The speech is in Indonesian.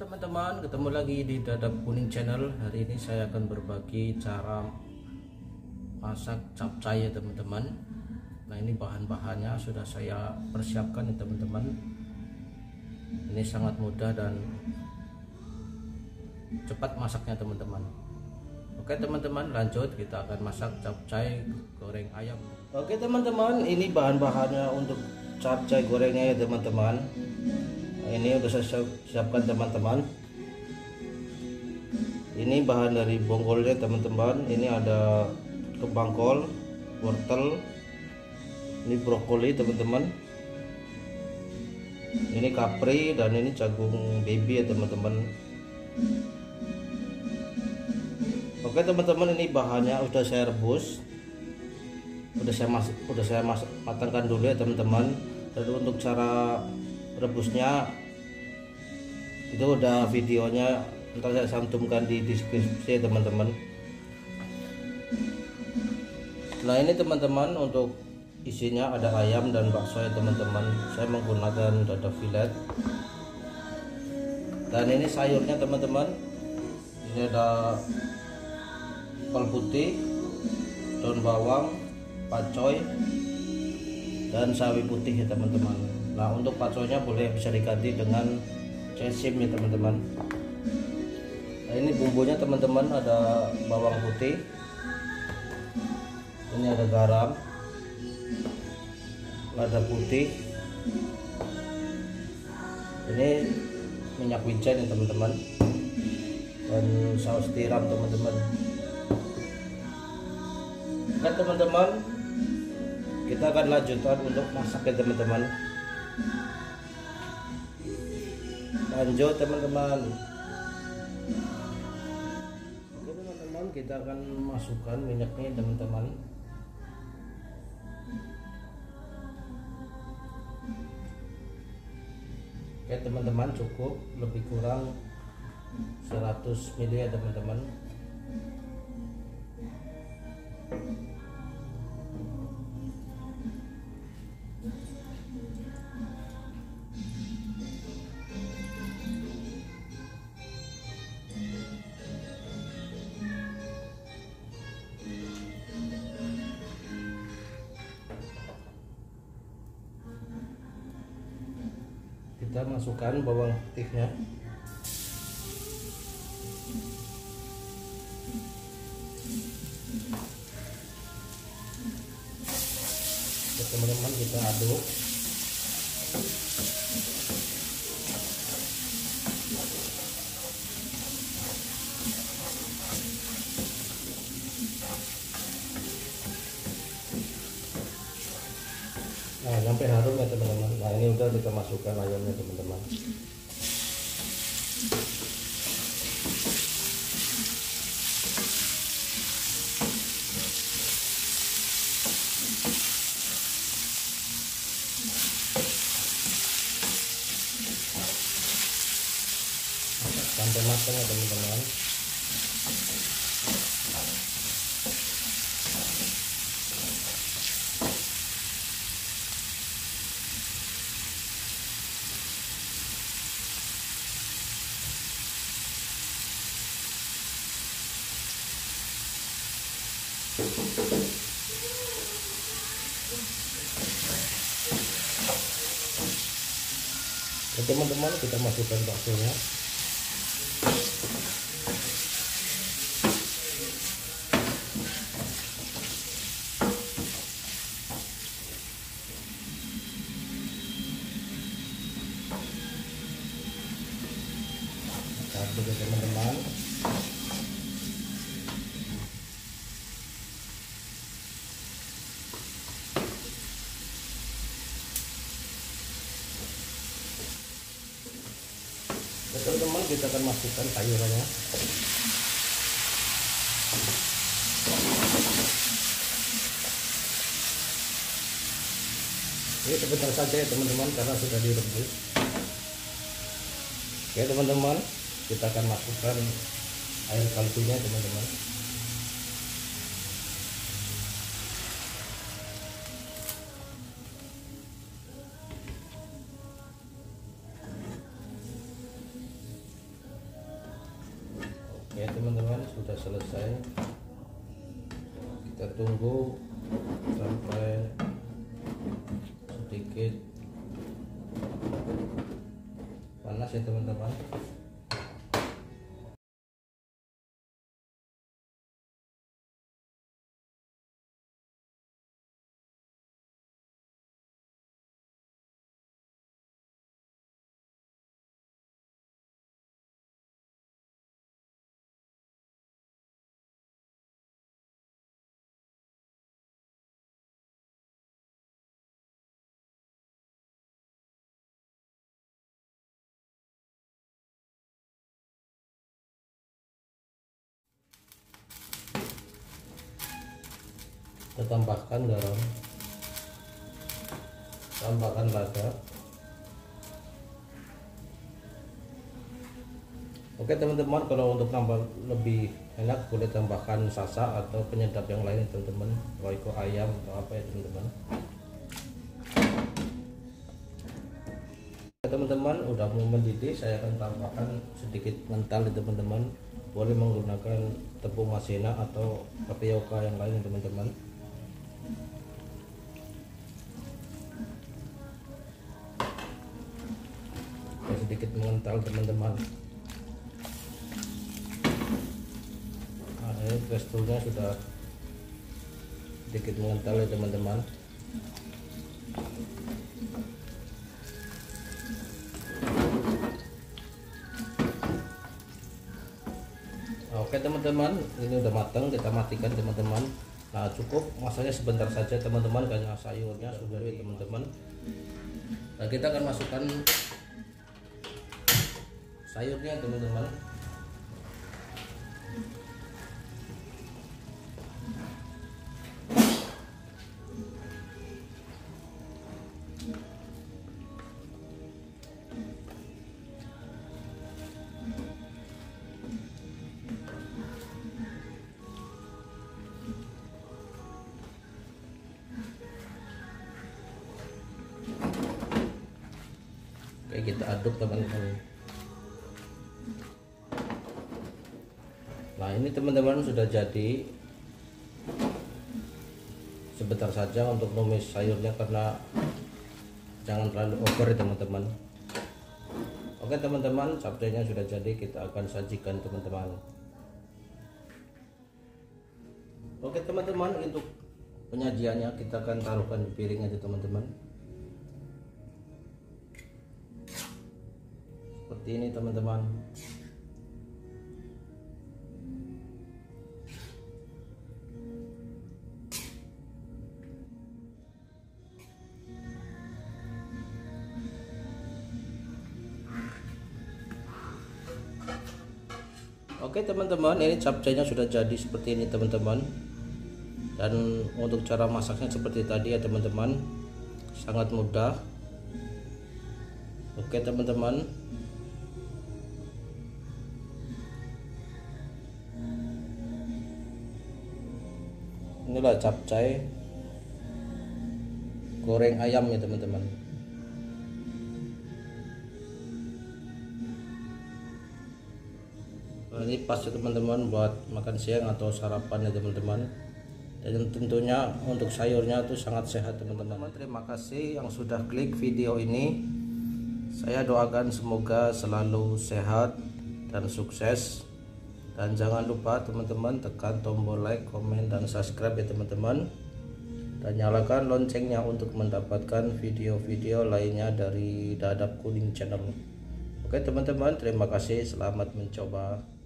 teman-teman, ketemu lagi di Dadap Kuning Channel. Hari ini saya akan berbagi cara masak capcay ya teman-teman. Nah ini bahan-bahannya sudah saya persiapkan ya teman-teman. Ini sangat mudah dan cepat masaknya teman-teman. Oke teman-teman, lanjut kita akan masak capcay goreng ayam. Oke teman-teman, ini bahan-bahannya untuk capcay gorengnya ya teman-teman. Ini udah saya siapkan teman-teman. Ini bahan dari bonggolnya teman-teman. Ini ada kembang kol, wortel, ini brokoli teman-teman, ini kapri, dan ini jagung baby ya teman-teman. Oke teman-teman, ini bahannya udah saya rebus, udah saya matangkan dulu ya teman-teman. Lalu untuk cara rebusnya itu udah videonya, ntar saya santumkan di deskripsi ya teman-teman. Nah ini teman-teman, untuk isinya ada ayam dan bakso ya teman-teman. Saya menggunakan dada filet. Dan ini sayurnya teman-teman, ini ada kol putih, daun bawang, pacoy, dan sawi putih ya teman-teman. Nah untuk pacoynya boleh bisa diganti dengan cecim ya teman-teman. Nah ini bumbunya teman-teman, ada bawang putih, ini ada garam, lada putih, ini minyak wijen ya teman-teman, dan saus tiram teman-teman. Oke teman-teman, kita akan lanjutkan untuk masak ya teman-teman. Lanjut teman-teman. Oke teman-teman, kita akan masukkan minyaknya teman-teman. Oke teman-teman, cukup lebih kurang 100 ml ya teman-teman. Kita masukkan bawang putihnya. Teman-teman, kita aduk. Nah sampai harum ya teman-teman. Nah ini udah kita masukkan ayamnya teman-teman. Sampai matang ya teman-teman. Teman-teman, kita masukkan baksonya. Aduk ya teman-teman. Teman-teman, kita akan masukkan sayurannya. Ini sebentar saja ya teman-teman, karena sudah direbus. Oke teman-teman, kita akan masukkan air kaldunya teman-teman. selesai. Kita tunggu sampai sedikit panas ya teman-teman. Kita tambahkan garam, tambahkan lada. Oke teman-teman, kalau untuk nambah lebih enak boleh tambahkan sasa atau penyedap yang lain teman-teman, Royco ayam atau apa ya teman-teman. Teman-teman udah mau mendidih, saya akan tambahkan sedikit mental ya teman-teman. Boleh menggunakan tepung maizena atau tapioka yang lain teman-teman. Sedikit mengental teman-teman. Nah, ini teksturnya sudah sedikit mengental ya teman-teman. Oke teman-teman, ini udah matang, kita matikan teman-teman. Nah cukup masaknya sebentar saja teman-teman, karena sayurnya sudah ya teman-teman. Nah kita akan masukkan sayurnya teman-teman. Oke, kita aduk teman-teman. Nah ini teman-teman sudah jadi. Sebentar saja untuk numis sayurnya, karena jangan terlalu over teman-teman. Oke teman-teman, capcaynya sudah jadi, kita akan sajikan teman-teman. Oke teman-teman, untuk penyajiannya kita akan taruhkan di piring aja teman-teman. Seperti ini teman-teman. Oke teman-teman, ini capcaynya sudah jadi seperti ini teman-teman. Dan untuk cara masaknya seperti tadi ya teman-teman, sangat mudah. Oke teman-teman, inilah capcay goreng ayam ya teman-teman. Ini pas teman-teman buat makan siang atau sarapan ya teman-teman. Dan tentunya untuk sayurnya itu sangat sehat teman-teman. Terima kasih yang sudah klik video ini. Saya doakan semoga selalu sehat dan sukses. Dan jangan lupa teman-teman tekan tombol like, komen, dan subscribe ya teman-teman. Dan nyalakan loncengnya untuk mendapatkan video-video lainnya dari Dadap Kuning Channel. Oke teman-teman, terima kasih, selamat mencoba.